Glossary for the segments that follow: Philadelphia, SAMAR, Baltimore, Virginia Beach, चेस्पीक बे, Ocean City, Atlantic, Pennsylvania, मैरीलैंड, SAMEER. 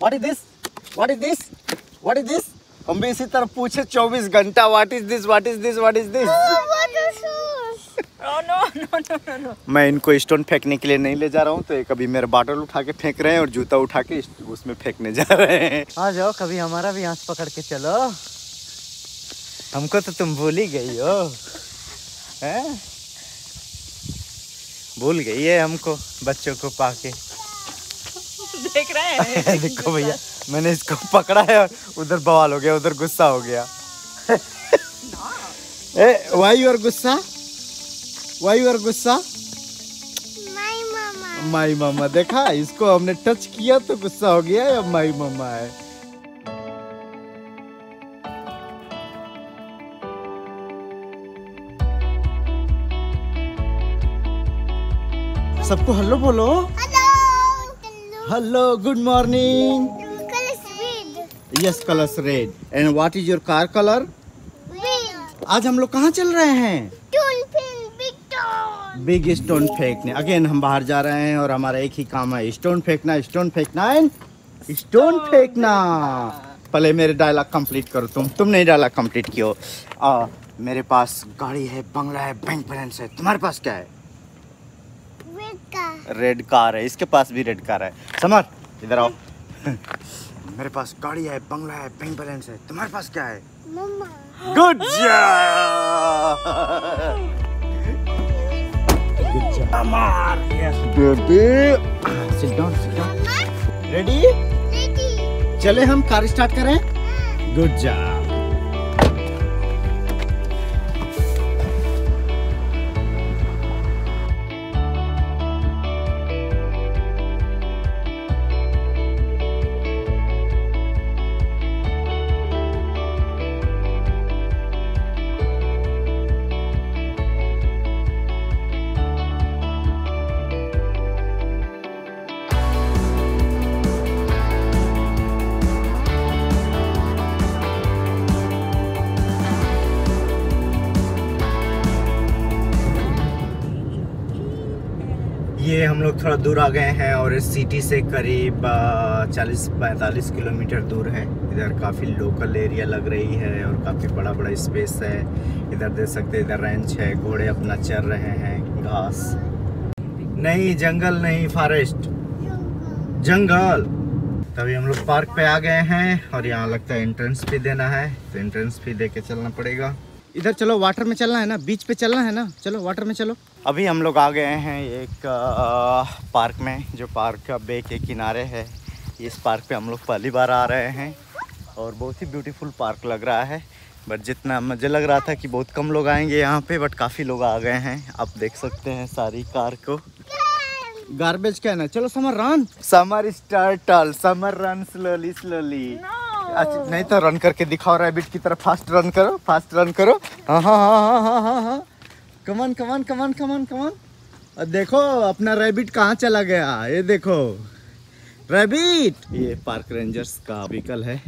What is this, what is this, what is this. हम भी इसी तरह पूछे 24 घंटा what is this, what is this, what is this. Oh, no, no, no, no, no. मैं इनको स्टोन फेंकने के लिए नहीं ले जा रहा हूँ, तो ये कभी मेरा बॉटल उठा के फेंक रहे हैं और जूता उठा के उसमें फेंकने जा रहे हैं। आ जाओ, कभी हमारा भी हाथ पकड़ के चलो, हमको तो तुम भूल ही गई हो, हैं? भूल गई है हमको बच्चों को पाके। देख रहे हैं देखो भैया, मैंने इसको पकड़ा है और उधर बवाल हो गया, उधर गुस्सा हो गया। वाई और गुस्सा, वाई और गुस्सा, माई मामा, माई मामा। देखा, इसको हमने टच किया तो गुस्सा हो गया, या माई मामा है। सबको हेलो बोलो, hello, good morning. Yes, colours red and what is your car colour? आज हम लोग कहाँ चल रहे हैं? बिग स्टोन फेंकने। अगेन हम बाहर जा रहे हैं और हमारा एक ही काम है, स्टोन फेंकना, स्टोन फेंकना एंड स्टोन फेंकना। पहले मेरे डायलॉग कंप्लीट करो, तुम नहीं डायलॉग कंप्लीट कियो। मेरे पास गाड़ी है, बंगला है, बैंक बैलेंस है, तुम्हारे पास क्या है? रेड कार है, इसके पास भी रेड कार है। समर इधर आओ। मेरे पास गाड़ी है, बंगला है, बैंक बैलेंस है, तुम्हारे पास क्या है? मम्मा। Good job, SAMAR, yes baby. Sit down, sit down. Ready? Ready. चले हम कार स्टार्ट करें? Good job. ये हम लोग थोड़ा दूर आ गए हैं और इस सिटी से करीब 40-45 किलोमीटर दूर है। इधर काफ़ी लोकल एरिया लग रही है और काफ़ी बड़ा बड़ा स्पेस है। इधर देख सकते हैं, इधर रेंच है, घोड़े अपना चल रहे हैं, घास नहीं, जंगल नहीं, फॉरेस्ट, जंगल। तभी हम लोग पार्क पे आ गए हैं और यहाँ लगता है एंट्रेंस फी देना है, तो एंट्रेंस फी दे के चलना पड़ेगा। इधर चलो, वाटर में चलना है ना, बीच पे चलना है ना, चलो वाटर में चलो। अभी हम लोग आ गए हैं एक पार्क में, जो पार्क बे के किनारे है। इस पार्क पे हम लोग पहली बार आ रहे हैं और बहुत ही ब्यूटीफुल पार्क लग रहा है। बट जितना मुझे लग रहा था कि बहुत कम लोग आएंगे यहाँ पे, बट काफ़ी लोग आ गए हैं। आप देख सकते हैं सारी कार को, गार्बेज कहना। चलो Samar run, Samar startle, Samar run slowly slowly. अच्छा नहीं तो रन करके दिखाओ, रैबिट की तरह फास्ट रन करो, फास्ट रन करो। हाँ हाँ हाँ हाँ हाँ हाँ, कमान कमान कमान कमान कमान। और देखो अपना रैबिट कहाँ चला गया, ये देखो रैबिट। ये पार्क रेंजर्स का व्हीकल है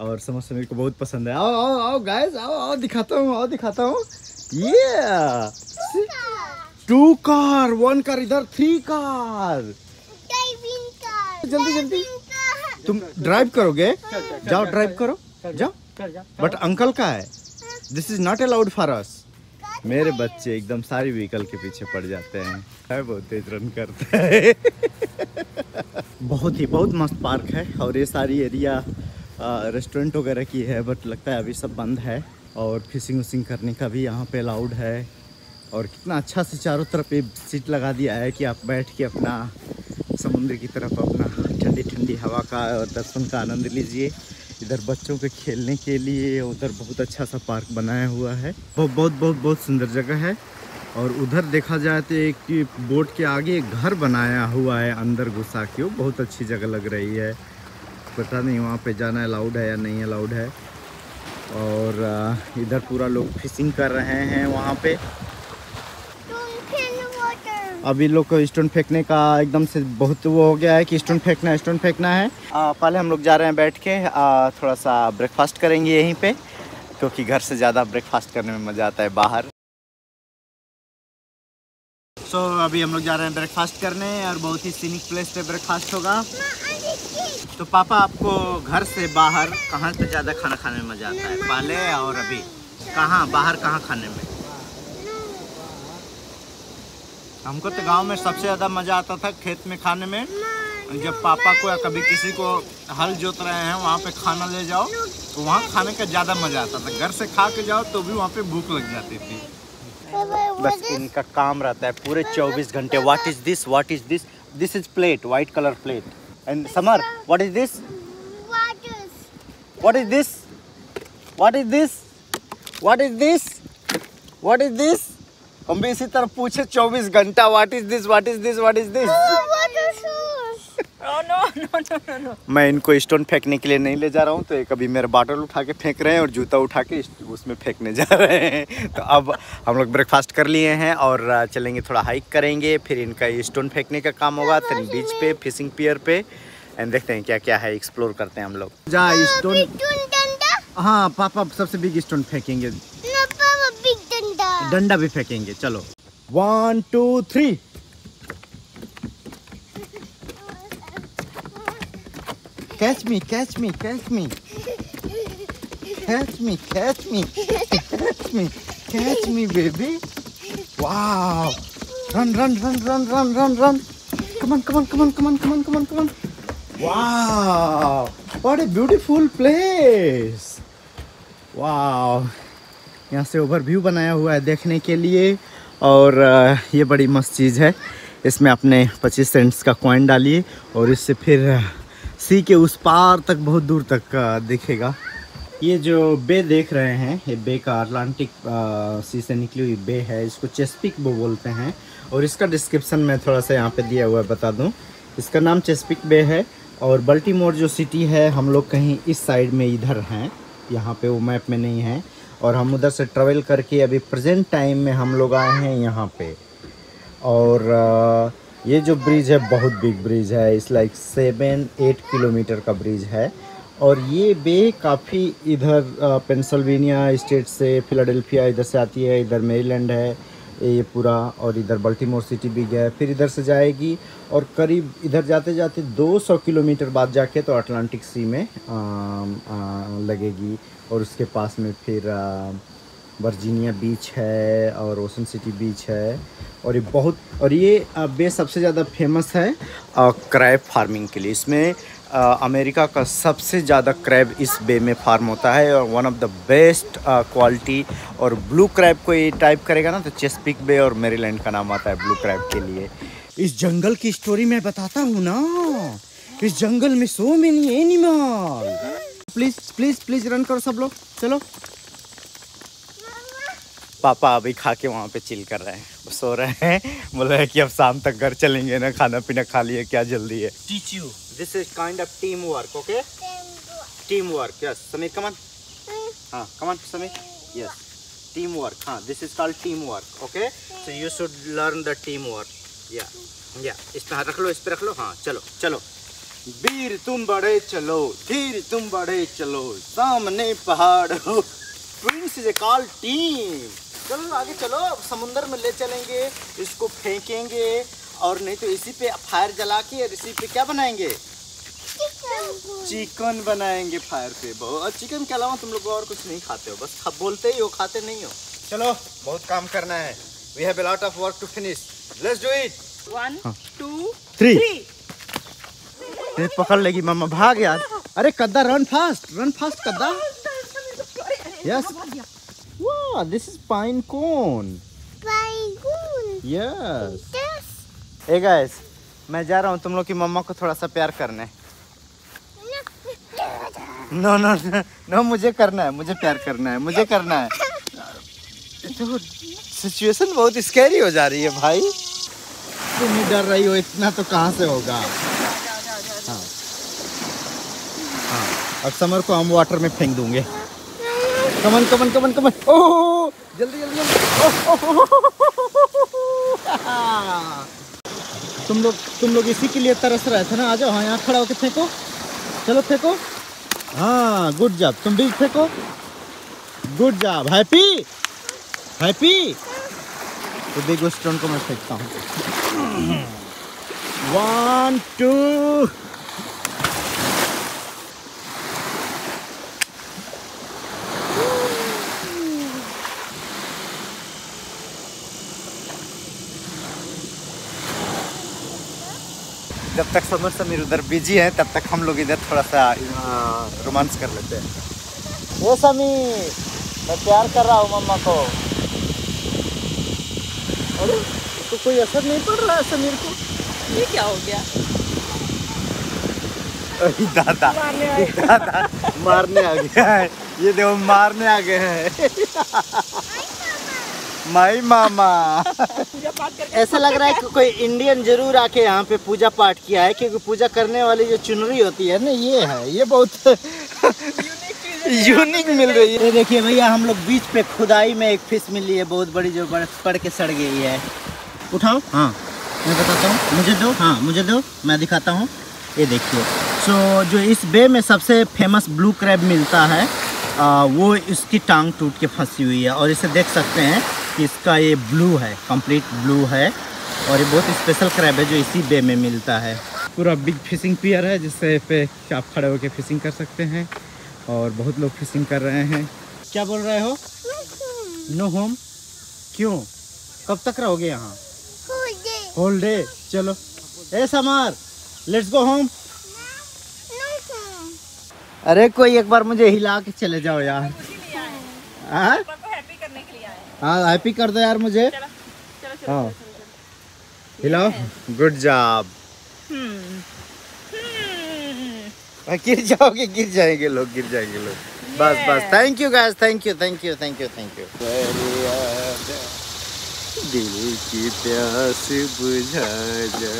और समर समीर को बहुत पसंद है। आओ आओ आओ गाइस, आओ आओ, दिखाता हूँ, आओ दिखाता हूँ। ये 2 कार, 1 कार, इधर 3 कार। जल्दी जल्दी तुम ड्राइव करोगे, जाओ ड्राइव करो, जाओ। बट अंकल का है, this is not allowed for us. मेरे बच्चे एकदम सारी व्हीकल के पीछे पड़ जाते हैं, बहुत तेज रन करते हैं। बहुत मस्त पार्क है और ये सारी एरिया रेस्टोरेंट वगैरह की है, बट लगता है अभी सब बंद है। और फिशिंग उशिंग करने का भी यहाँ पे अलाउड है। और कितना अच्छा से चारों तरफ ये सीट लगा दिया है कि आप बैठ के अपना समुद्र की तरफ अपना ठंडी ठंडी हवा का और दर्शन का आनंद लीजिए। इधर बच्चों के खेलने के लिए उधर बहुत अच्छा सा पार्क बनाया हुआ है। बहुत सुंदर जगह है। और उधर देखा जाए तो एक बोट के आगे एक घर बनाया हुआ है, अंदर घुसा के, वो बहुत अच्छी जगह लग रही है। पता नहीं वहाँ पे जाना अलाउड है या नहीं अलाउड है। और इधर पूरा लोग फिशिंग कर रहे हैं वहाँ पे। अभी लोग को स्टोन फेंकने का एकदम से बहुत वो हो गया है कि स्टोन फेंकना है, स्टोन फेंकना है। पहले हम लोग जा रहे हैं बैठ के थोड़ा सा ब्रेकफास्ट करेंगे यहीं पे, क्योंकि घर से ज़्यादा ब्रेकफास्ट करने में मज़ा आता है बाहर। सो अभी हम लोग जा रहे हैं ब्रेकफास्ट करने और बहुत ही सीनिक प्लेस पे ब्रेकफास्ट होगा। तो पापा आपको घर से बाहर कहाँ पे ज़्यादा खाना खाने में मज़ा आता है, पहले और अभी? कहाँ बाहर कहाँ खाने में? हमको तो गांव में सबसे ज़्यादा मज़ा आता था खेत में खाने में। जब पापा को या कभी किसी को हल जोत रहे हैं वहाँ पे खाना ले जाओ तो वहाँ खाने का ज़्यादा मज़ा आता था। घर से खा के जाओ तो भी वहाँ पे भूख लग जाती थी। बस इनका काम रहता है पूरे 24 घंटे, what is this, what is this, this is plate, white colour plate. And Samar, what is this? Waters. What is this? What is this? What is this? What is this? हम भी इसी तरह पूछे 24 घंटा what is this, what is this, what is this? Oh, water source. Oh no no no no no. मैं इनको stone फेंकने के लिए नहीं ले जा रहा हूँ, तो ये कभी मेरा बॉटल उठा के फेंक रहे हैं और जूता उठा के उसमें फेंकने जा रहे हैं। तो अब हम लोग ब्रेकफास्ट कर लिए हैं और चलेंगे, थोड़ा हाइक करेंगे, फिर इनका स्टोन फेंकने का काम होगा तन बीच पे, फिशिंग पियर पे, एंड देखते हैं क्या क्या है, एक्सप्लोर करते हैं हम लोग। जहाँ स्टोन, हाँ पापा सबसे बिग स्टोन फेंकेंगे, डंडा भी फेंकेंगे। चलो 1 2 3। Catch me, catch me, catch me. Catch me, catch me. Catch me, catch me, baby. Wow. Run, run, run, run, run, run, run. Come on, come on, come on, come on, come on, come on, come on. Wow. What a beautiful place. Wow. यहाँ से overview बनाया हुआ है देखने के लिए, और ये बड़ी मस्त चीज़ है। इसमें आपने 25 सेंट्स का कॉइन डालिए और इससे फिर सी के उस पार तक, बहुत दूर तक दिखेगा। ये जो बे देख रहे हैं, ये बे का अटलांटिक सी से निकली हुई बे है, इसको चेस्पीक बे बोलते हैं। और इसका डिस्क्रिप्शन में थोड़ा सा यहाँ पे दिया हुआ है, बता दूँ, इसका नाम चेस्पीक बे है। और बाल्टीमोर जो सिटी है, हम लोग कहीं इस साइड में इधर हैं, यहाँ पे वो मैप में नहीं है, और हम उधर से ट्रेवल करके अभी प्रेजेंट टाइम में हम लोग आए हैं यहाँ पे। और ये जो ब्रिज है बहुत बिग ब्रिज है, इस लाइक 7-8 किलोमीटर का ब्रिज है। और ये बे काफ़ी इधर पेंसिल्वेनिया स्टेट से, फिलाडेल्फिया इधर से आती है, इधर मैरीलैंड है ये पूरा, और इधर बाल्टीमोर सिटी भी गया है, फिर इधर से जाएगी और करीब इधर जाते जाते 200 किलोमीटर बाद जाके तो अटलांटिक सी में लगेगी। और उसके पास में फिर वर्जीनिया बीच है और ओशन सिटी बीच है। और ये बहुत, और ये बे सबसे ज़्यादा फेमस है क्रैब फार्मिंग के लिए। इसमें अमेरिका का सबसे ज़्यादा क्रैब इस बे में फार्म होता है, और one of the best quality. और ब्लू क्रैब को ये टाइप करेगा ना तो चेस्पीक बे और मैरीलैंड का नाम आता है ब्लू क्रैब के लिए। इस जंगल की स्टोरी मैं बताता हूँ ना, इस जंगल में so many animal. Please please please run करो सब लोग, चलो। पापा अभी खा के वहाँ पे चिल कर रहे हैं, सो रहे हैं, बोला है कि अब शाम तक घर चलेंगे ना, खाना पीना खा लिए, क्या जल्दी है। Teach you this is kind of team work, okay, team work. Yes Sameer, come on, हाँ come on Sameer, yes team work, हाँ this is called team work, okay, so you should learn the team work. या इस पर हाथ रख लो, इस पर रख लो, हाँ चलो चलो। वीर तुम बड़े चलो, धीर तुम बड़े चलो, सामने पहाड़ हो, ट्विंस इज कॉल्ड टीम। चलो आगे चलो, अब समुंदर में ले चलेंगे, इसको फेंकेंगे, और नहीं तो इसी पे फायर जला के, और इसी पे क्या बनाएंगे, चिकन बनाएंगे फायर पे। और चिकन के अलावा तुम लोग और कुछ नहीं खाते हो, बस बोलते ही हो, खाते नहीं हो। चलो बहुत काम करना है, we have a lot of work to finish, let's do it. 1 2 3। ये पकड़ लेगी मम्मा, भाग यार। अरे कद्दा, रन फास्ट कद्दा। Yes, wow, this is pine cone. Pine cone. Yes. Yes. Hey guys, मैं जा रहा हूँ तुम लोग की मम्मा को थोड़ा सा प्यार करने। No no no no, मुझे करना है, मुझे प्यार करना है, मुझे करना है। तो सिचुएशन बहुत स्कैरी हो जा रही है भाई। तुम ही डर रही हो, इतना तो कहाँ से होगा। हाँ हाँ, अब समर को हम वाटर में फेंक दूंगे। कमन कमन कमन कमन, ओह जल्दी जल्दी जल्दी। तुम लोग इसी के लिए तरस रहे थे ना, आ जाओ, हाँ यहाँ खड़ा होके फेंको, चलो फेंको, हाँ गुड जॉब, तुम भी फेंको, गुड जॉब, हैप्पी हैप्पी। तो देखो स्टोन को मैं फेंकता हूँ, 1 2 जब तक समर समीर उधर बिजी है तब तक हम लोग इधर थोड़ा सा रोमांस कर लेते हैं। ये समीर मैं प्यार कर रहा हूँ मम्मा को। अरे तो कोई असर नहीं पड़ रहा है समीर को, ये क्या हो गया? दादा दादा मारने आ गया है, ये देखो मारने आ गए हैं माई मामा। ऐसा लग रहा है कि कोई इंडियन जरूर आके यहाँ पे पूजा पाठ किया है, क्योंकि पूजा करने वाली जो चुनरी होती है ना ये है, ये बहुत यूनिक मिल रही है। ये देखिए भैया हम लोग बीच पे खुदाई में एक फिश मिली है बहुत बड़ी, जो बर्फ पड़ के सड़ गई है। उठाओ, हाँ मैं बताता हूँ, मुझे दो, हाँ मुझे दो, मैं दिखाता हूँ। ये देखिए सो जो इस बे में सबसे फेमस ब्लू क्रैब मिलता है वो इसकी टांग टूट के फंसी हुई है, और इसे देख सकते हैं कि इसका ये ब्लू है, कंप्लीट ब्लू है, और ये बहुत स्पेशल क्रैब है जो इसी बे में मिलता है। पूरा बिग फिशिंग पियर है जिससे पे आप खड़े होकर फिशिंग कर सकते हैं, और बहुत लोग फिशिंग कर रहे हैं। क्या बोल रहे हो? No home? क्यों? कब तक रहोगे यहाँ? Whole day. चलो ए समर लेट्स गो होम। अरे कोई एक बार मुझे हिला के चले जाओ यार। हाँ हैप्पी करने के लिए आए हैं। हाँ हैप्पी कर दो यार मुझे। चलो, चलो, चलो, चलो, चलो। हिलाओ, गुड जॉब। गिर जाओगे, गिर जाएंगे लोग, गिर जाएंगे लोग। बस बस, thank you guys, thank you thank you thank you thank you. दिल की प्यास बुझा जा।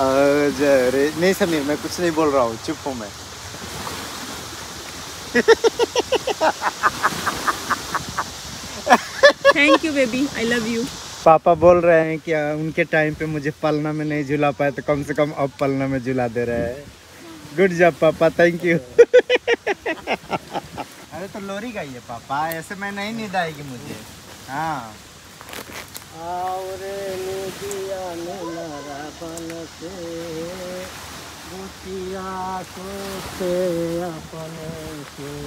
अरे नहीं समीर मैं कुछ नहीं बोल रहा हूँ, चुप हूँ मैं thank you baby, I love you. पापा बोल रहे हैं कि उनके टाइम पे मुझे पलना में नहीं झुला पाए, तो कम से कम अब पलना में झुला दे रहे हैं। गुड जॉब पापा, थैंक यू अरे तो लोरी गाई है पापा, ऐसे मैं नहीं नींद आएगी मुझे। हाँ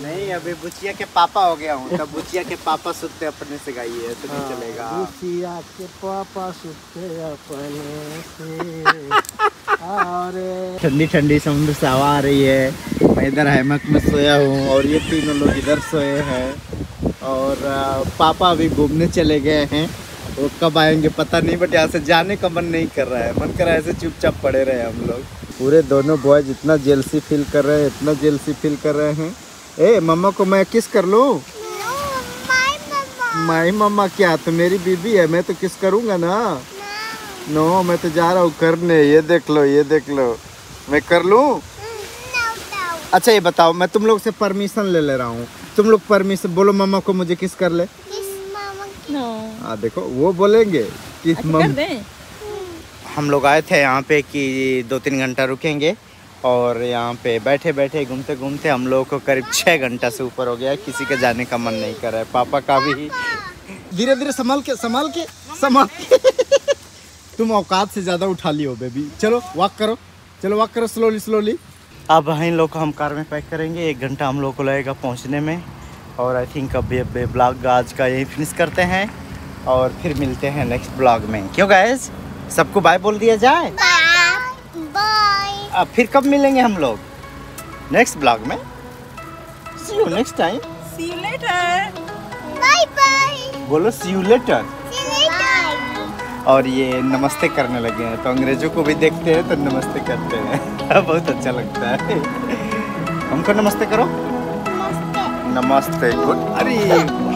नहीं अभी बुचिया के पापा हो गया हूँ, तब बुचिया के पापा सुते अपने से गाइए तो नहीं चलेगा। बुचिया के पापा सुते अपने से। ठंडी ठंडी समुद्र से हवा आ रही है, मैं इधर हैमक में सोया हूँ और ये तीनों लोग इधर सोए हैं, और पापा अभी घूमने चले गए हैं, वो कब आएंगे पता नहीं, बट यहाँ से जाने का मन नहीं कर रहा है, मन कर रहा है ऐसे चुपचाप पड़े रहे हम लोग। पूरे दोनों बॉयज इतना जेलसी फील कर रहे हैं, इतना जेलसी फील कर रहे हैं। ए मम्मा को मैं किस कर लूँ? माई मम्मा क्या, तो मेरी बीबी है, मैं तो किस करूँगा ना। नो मैं तो जा रहा हूँ करने, ये देख लो, ये देख लो, मैं कर लूँ? अच्छा ये बताओ, मैं तुम लोग से परमिशन ले रहा हूँ, तुम लोग परमिशन बोलो मम्मा को मुझे किस कर ले। हाँ देखो वो बोलेंगे कि हम लोग आए थे यहाँ पे कि 2-3 घंटा रुकेंगे, और यहाँ पे बैठे बैठे घूमते घूमते हम लोगों को करीब 6 घंटा से ऊपर हो गया, किसी के जाने का मन नहीं कर रहा है। पापा का भी धीरे धीरे संभाल के तुम औकात से ज़्यादा उठा ली हो बेबी। चलो वॉक करो, चलो वॉक करो स्लोली स्लोली। अब इन लोग को हम कार में पैक करेंगे, 1 घंटा हम लोग को लगेगा पहुँचने में, और आई थिंक अब ये ब्लॉग आज का यही फिनिश करते हैं, और फिर मिलते हैं नेक्स्ट ब्लॉग में। क्यों गाइस सबको बाय बोल दिया जाए? बाय। अब फिर कब मिलेंगे हम लोग? नेक्स्ट ब्लॉग में। See you next time, see you later, bye bye बोलो। सी यू लेटर, और ये नमस्ते करने लगे हैं, तो अंग्रेजों को भी देखते हैं तो नमस्ते करते हैं बहुत अच्छा लगता है हमको। नमस्ते करो, नमस्ते। गुड। अरे